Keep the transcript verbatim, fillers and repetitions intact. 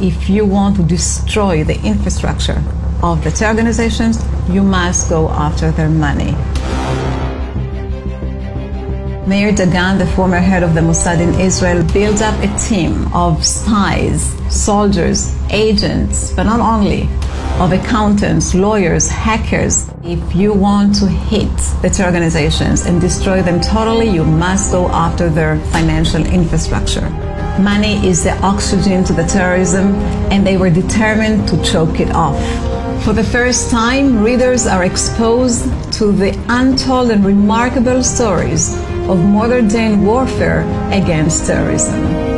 if you want to destroy the infrastructure of the two organizations, you must go after their money. Meir Dagan, the former head of the Mossad in Israel, built up a team of spies, soldiers, agents, but not only, of accountants, lawyers, hackers. If you want to hit the two organizations and destroy them totally, you must go after their financial infrastructure. Money is the oxygen to the terrorism, and they were determined to choke it off. For the first time, readers are exposed to the untold and remarkable stories of modern-day warfare against terrorism.